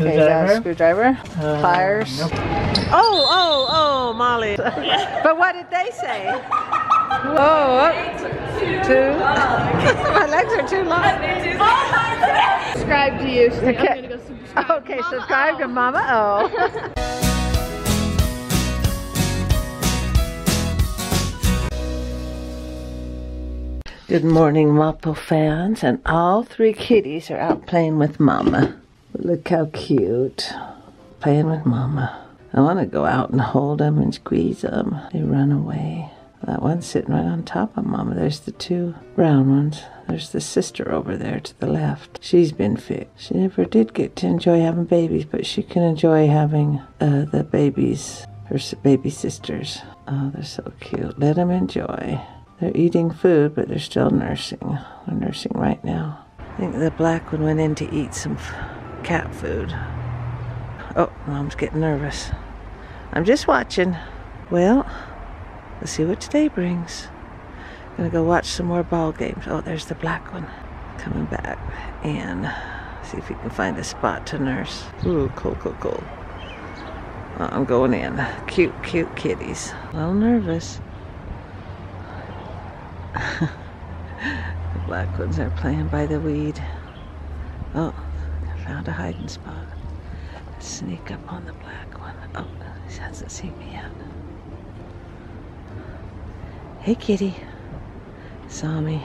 Screwdriver. Screwdpliers. Pliers. Nope. Oh, Molly. But what did they say? Oh, two. My legs are too long. Subscribe to you. Okay. I'm gonna go subscribe. Okay, to Mama subscribe O. to Momma O. Good morning, Moppo fans, and all three kitties are out playing with Mama. Look how cute. Playing with Mama. I want to go out and hold them and squeeze them. They run away. That one's sitting right on top of Mama. There's the two brown ones. There's the sister over there to the left. She's been fixed. She never did get to enjoy having babies, but she can enjoy having the babies, her baby sisters. Oh, they're so cute. Let them enjoy. They're eating food, but they're still nursing. They're nursing right now. I think the black one went in to eat some cat food. Oh, Mom's getting nervous. I'm just watching. Well, let's see what today brings. I'm gonna go watch some more ball games. Oh, there's the black one coming back. And see if we can find a spot to nurse. Ooh, cool. I'm going in. Cute kitties. A little nervous. The black ones are playing by the weed. Oh, I found a hiding spot. Let's sneak up on the black one. Oh, he hasn't seen me yet. Hey, kitty. Saw me.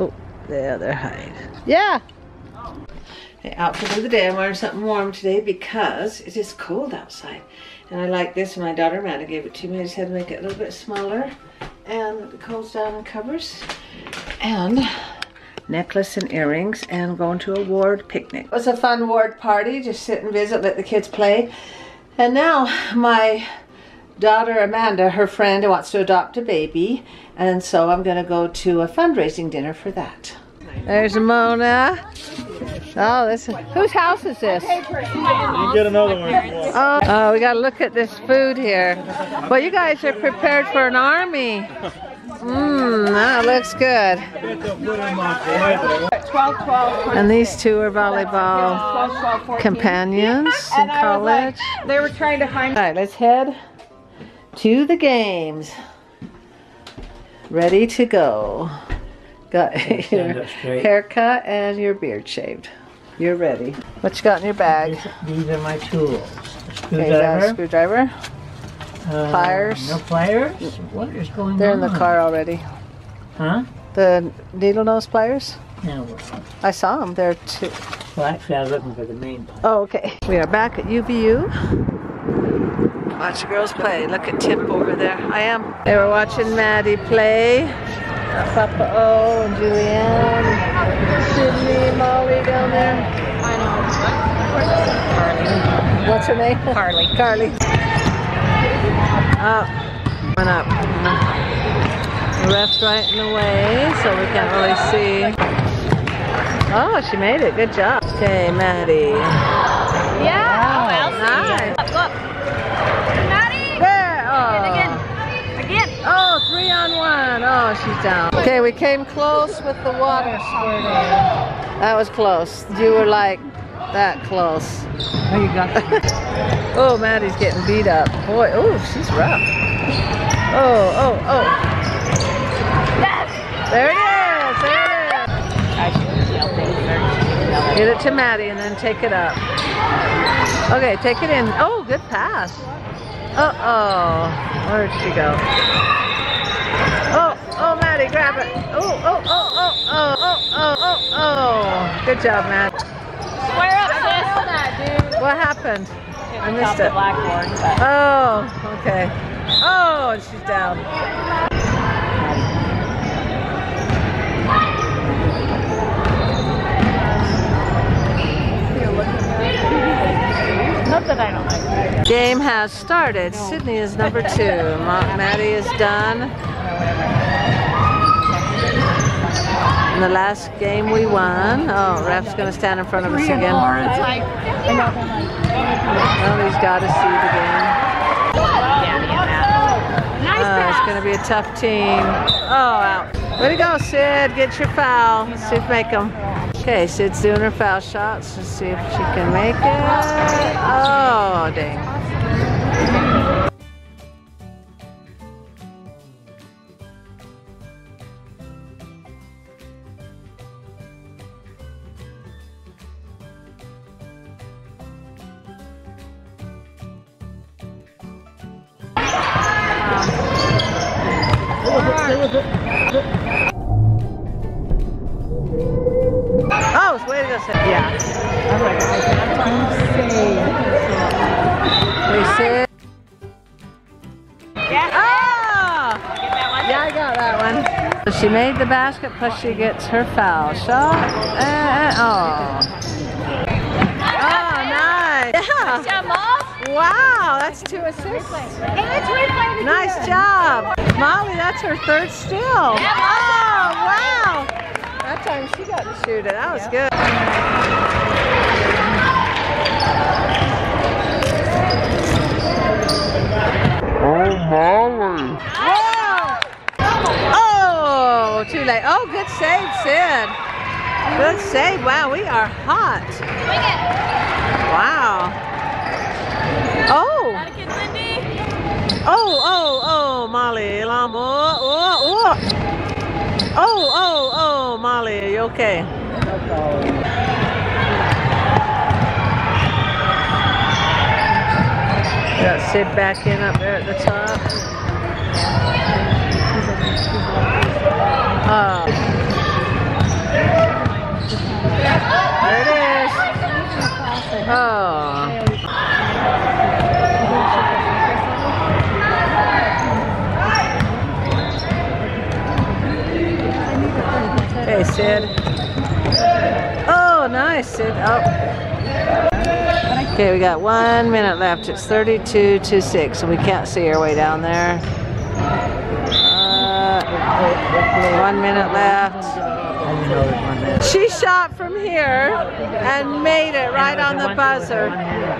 Oh, there they're hiding. Yeah! The outfit of the day, I'm wearing something warm today because it is cold outside. And I like this. My daughter Amanda gave it to me. I just had to make it a little bit smaller. And it comes down and covers, and necklace and earrings, and going to a ward picnic. It was a fun ward party, just sit and visit, let the kids play. And now my daughter Amanda, her friend, wants to adopt a baby, and so I'm gonna go to a fundraising dinner for that. There's Mona. Oh, this is, whose house is this? You get another one. Oh, we gotta look at this food here. Well, you guys are prepared for an army. That looks good. 12. And these two are volleyball companions in college. They were trying to find. All right, let's head to the games. Ready to go. Got your haircut and your beard shaved. You're ready. What you got in your bag? These are my tools. Screwdriver. Pliers. No pliers? What is going on? They're in the car already. Huh? The needle nose pliers? No. I saw them there too. Well, actually I was looking for the main pliers. Oh, okay. We are back at UVU. Watch the girls play. Look at Tip over there. I am. They were watching Maddie play. Papa O and Julianne, Sydney, Molly down there. I know. Carly. What's her name? Carly. Up. Coming up. The ref's right in the way, so we can't really see. Oh, she made it. Good job. Okay, Maddie. Yeah. Wow. Oh, nice. Up. Maddie. There. Oh. Oh, 3-on-1. Oh, she's down. Okay, we came close with the water squirting. That was close. You were like that close. Oh, you got that. Oh, Maddie's getting beat up. Boy, oh, she's rough. Oh. There it is. Get it to Maddie and then take it up. Okay, take it in. Oh, good pass. Uh-oh. Where'd she go? Oh, Maddie, grab it. Oh. Good job, Matt. Square up, sis. I saw that, dude. What happened? I missed it. Blackboard, but... Oh, okay. Oh, and she's down. Not that I don't like. Game has started. Sydney is number 2. Maddie is done. In the last game we won. Oh, ref's going to stand in front of us again. Well, he's got to see the game. Oh, it's going to be a tough team. Oh, out. Way to go, Sid. Get your foul. Let's see if make them. Okay, Sid's doing her foul shots. Let's see if she can make it. Oh, dang. Oh, it's way to go, Sid. Yeah. Oh my gosh, I'm insane. Yeah. Oh! Get that one. Yeah, I got that one. So she made the basket, plus she gets her foul shot. Oh, nice. Yeah. Wow, that's 2 assists. Nice job. Molly, that's her 3rd steal. Oh, wow. That time she got to shoot it. That was good. Oh, Molly. Whoa. Oh, too late. Oh, good save, Sid. Good save. Wow, we are hot. Wow. Oh, Molly. Oh, Molly, are you okay? Got Sid back in up there at the top. There it is. Hey, Sid. Oh, nice, Sid. Oh. Okay, we got 1 minute left. It's 32-6, so we can't see our way down there. 1 minute left. She shot from here and made it right on the buzzer.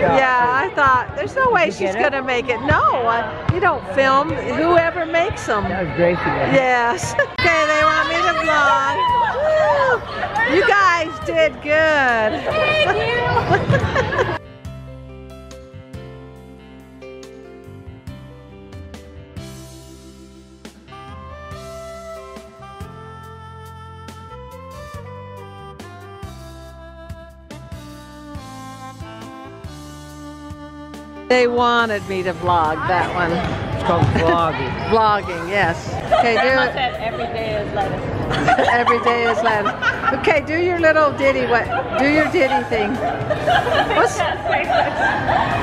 Yeah, I thought, there's no way she's going to make it. No, you don't film. Whoever makes them. That was great. Yes. Okay, they want me to vlog. You guys did good. Thank you. They wanted me to vlog that one. It's called vlogging. Vlogging, yes. Okay, Grandma said every day is lettuce. Every day is lettuce. Okay, do your little ditty. Do your ditty thing.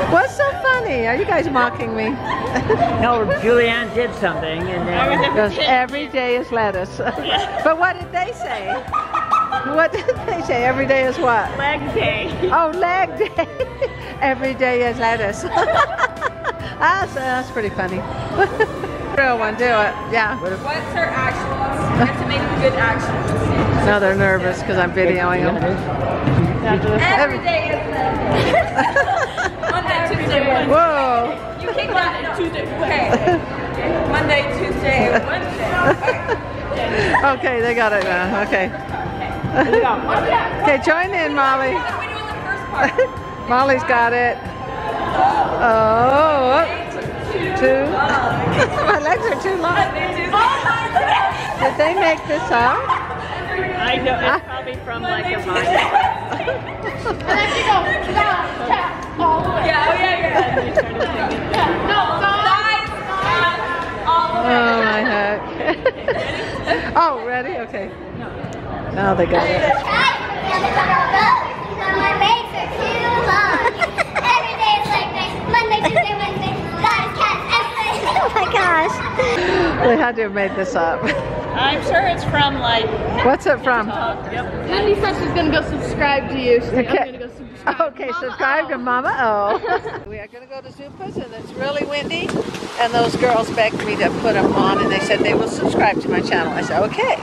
What's so funny? Are you guys mocking me? No, Julianne did something, and then goes, every day is lettuce. But what did they say? What did they say? Every day is what? Leg day. Oh, leg day. Every day is lettuce. That's pretty funny. Real one, do it. Yeah. What's her actions? You have to make good actions. No, they're nervous because I'm videoing them. Every day is lettuce. Monday, Tuesday, Wednesday. Whoa. You kicked out on Tuesday. Okay. Monday, Tuesday, Wednesday. Okay, they got it now. Okay. Okay, join in, Molly. Molly's got it. Oh, two. My legs are too long. Did they make this up? I know, it's probably from like a mile. Oh my heck. Oh, ready? Okay. Now they got it. Every day is like this. Monday, Tuesday, Wednesday. Oh my gosh. They had to have made this up. I'm sure it's from like... What's it from? Yep. Mindy says she's going to go subscribe to you. She's like, okay. I'm going to go subscribe to Momma O. To Momma O. We are going to go to Zupa's and it's really windy. And those girls begged me to put them on and they said they will subscribe to my channel. I said, okay.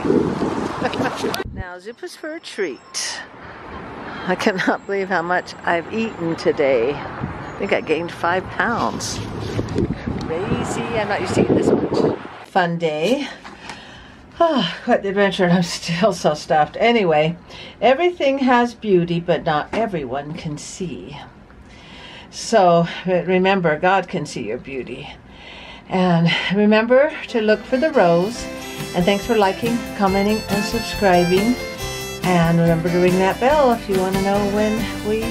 Now Zupa's for a treat. I cannot believe how much I've eaten today. I think I gained 5 pounds. Crazy, I'm not used to eating this much. Fun day. Oh, quite the adventure, and I'm still so stuffed. Anyway, everything has beauty, but not everyone can see. So remember, God can see your beauty. And remember to look for the rose. And thanks for liking, commenting, and subscribing. And remember to ring that bell if you want to know when we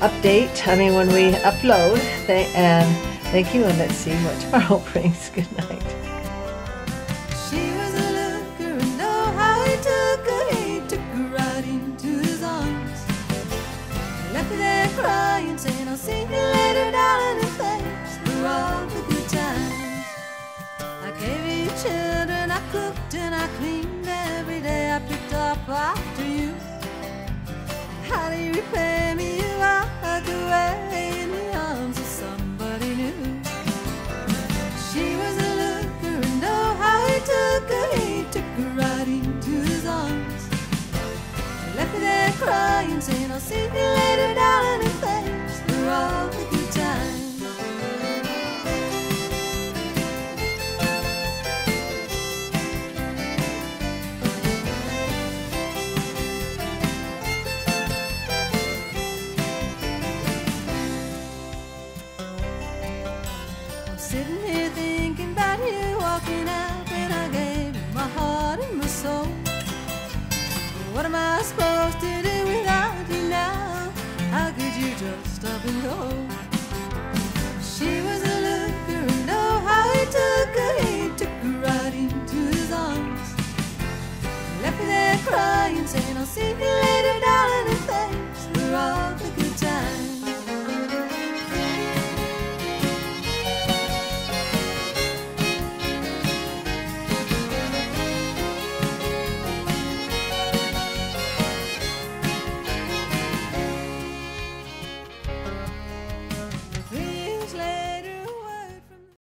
upload. And thank you, and let's see what tomorrow brings. Good night. Saying I'll see you later, darling, and thanks for all the good times. I gave you children, I cooked and I cleaned every day. I picked up after you. How do you repay me? You are the way in the arms of somebody new. She was a looker and know how he took her. He took her right into his arms. Left me there crying, saying I'll see you later, darling. All the good times. I'm sitting here thinking about you walking out, and I gave you my heart and my soul. What am I supposed to do without you now? How could you just stop and go? She was a looker and know how he took her. He took her right into his arms. Left me there crying, saying I'll see you later.